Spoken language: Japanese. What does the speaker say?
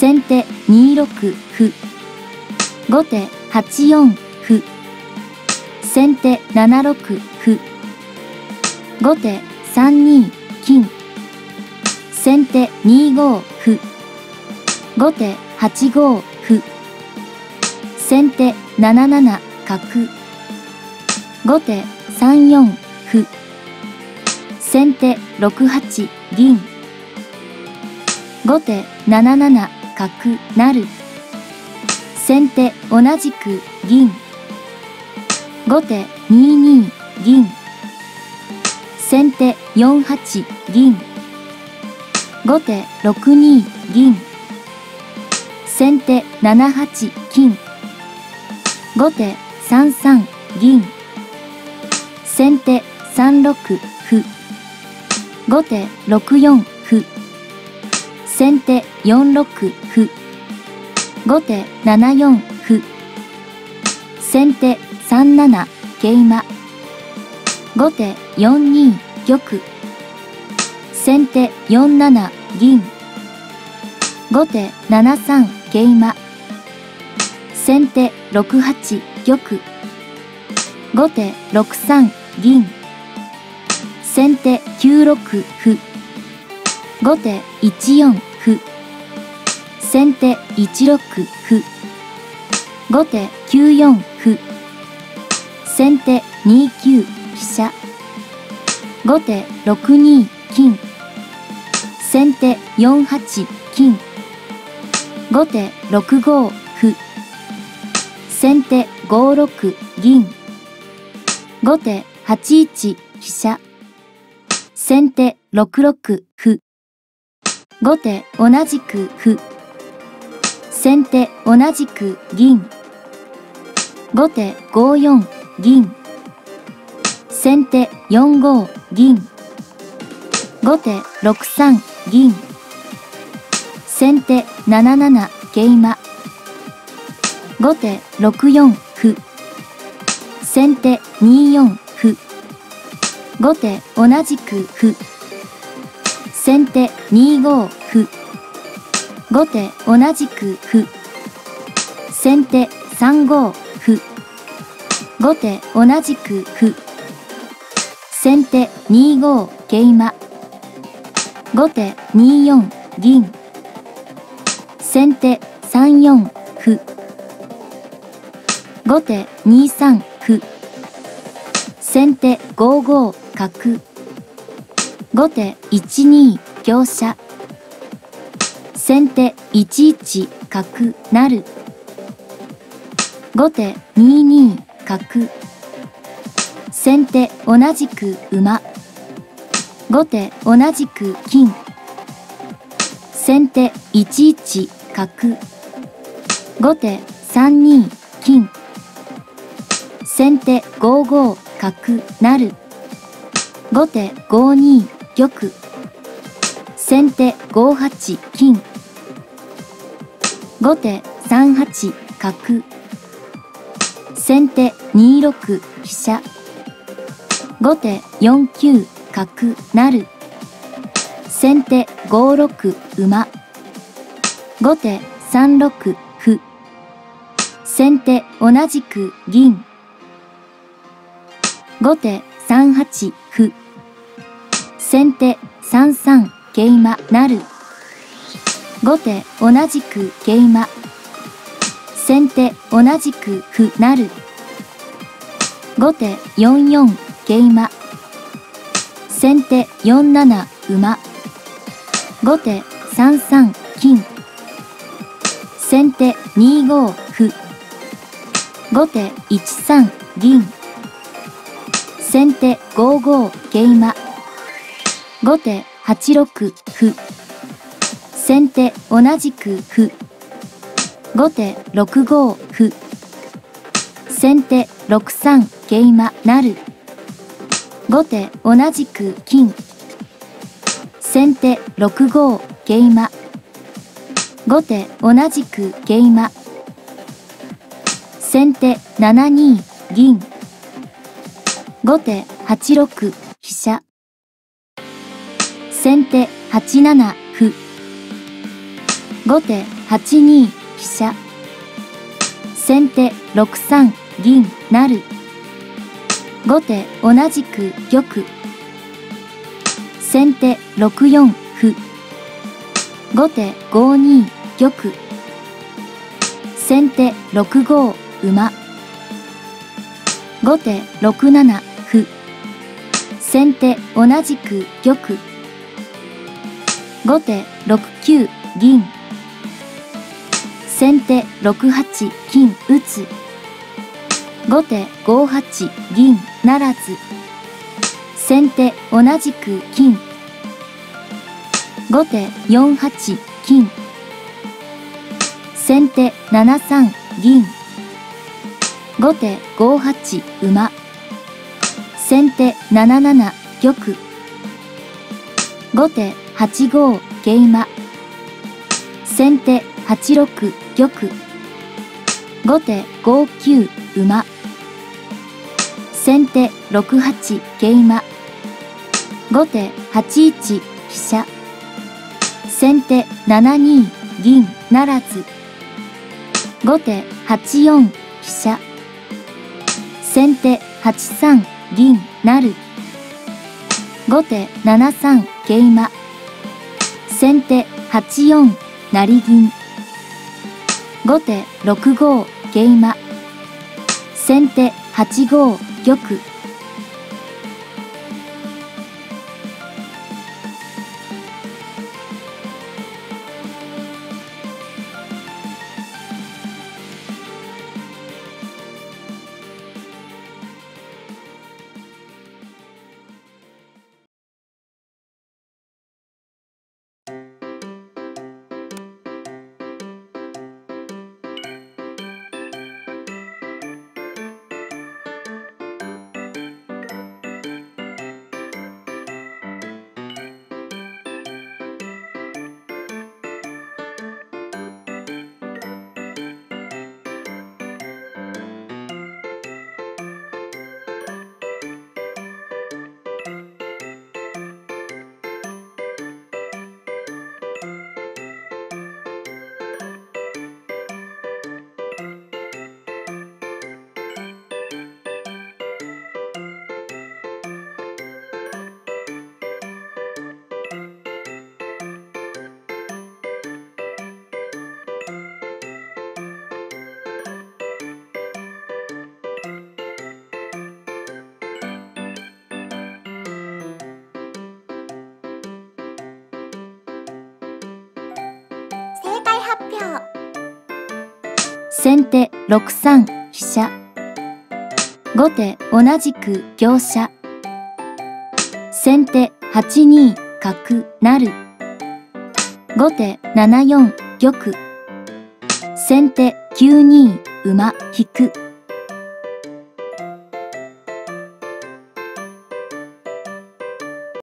先手2六歩。後手8四歩。先手7六歩。後手3二金。先手2五歩。後手8五歩。先手7七角。後手3四歩。先手6八銀。後手7七角成。先手同じく銀。後手2二銀。先手4八銀。後手6二銀。先手7八金。後手3三銀。先手3六歩。後手6四歩。先手4六歩。後手7四歩。先手3七桂馬。後手4二玉。先手4七銀。後手7三桂馬。先手6八玉。後手6三銀。先手9六歩。後手1四歩。先手1六歩。後手9四歩。先手2九飛車。後手6二金。先手4八金。後手6五歩。先手5六銀。後手8一飛車。先手6六歩。後手同じく歩。先手同じく銀。後手5四銀。先手4五銀。後手6三銀。先手7七桂馬。後手6四歩。先手2四歩。後手同じく歩。先手2五歩。後手同じく歩。先手3五歩。後手同じく歩。先手2五桂馬。後手2四銀。先手3四歩。後手2三歩。先手5五角。後手1二香車。先手1一角成。後手2二角。先手同じく馬。後手同じく金。先手1一角。後手3二金。先手5五角成。後手5二玉。先手5八金。後手3八角。先手2六飛車。後手4九角成。先手5六馬。後手3六歩。先手同じく銀。後手3八歩。先手3三桂馬成。後手同じく桂馬。先手同じく歩成。後手4四桂馬。先手4七馬。後手3三金。先手2五歩。後手1三銀。先手5五桂馬。後手8六歩。先手同じく歩。後手6五歩。先手6三桂馬成。後手同じく金。先手6五桂馬。後手同じく桂馬。先手7二銀。後手8六飛車。先手8七歩。後手8二飛車。先手6三銀成。後手同じく玉。先手6四歩。後手5二玉。先手6五馬。後手6七歩。先手同じく玉。後手6九銀。先手6八金打つ。後手5八銀ならず。先手同じく金。後手4八金。先手7三銀。後手5八馬。先手7七玉。後手8五桂馬。先手8六玉。後手5九馬。先手6八桂馬。後手8一飛車。先手7二銀ならず。後手8四飛車。先手8三銀成。後手7三桂馬。先手8四成銀。後手6五桂馬。先手8五玉。先手6三飛車。後手同じく香車。先手8二角成。後手7四玉。先手9二馬引く。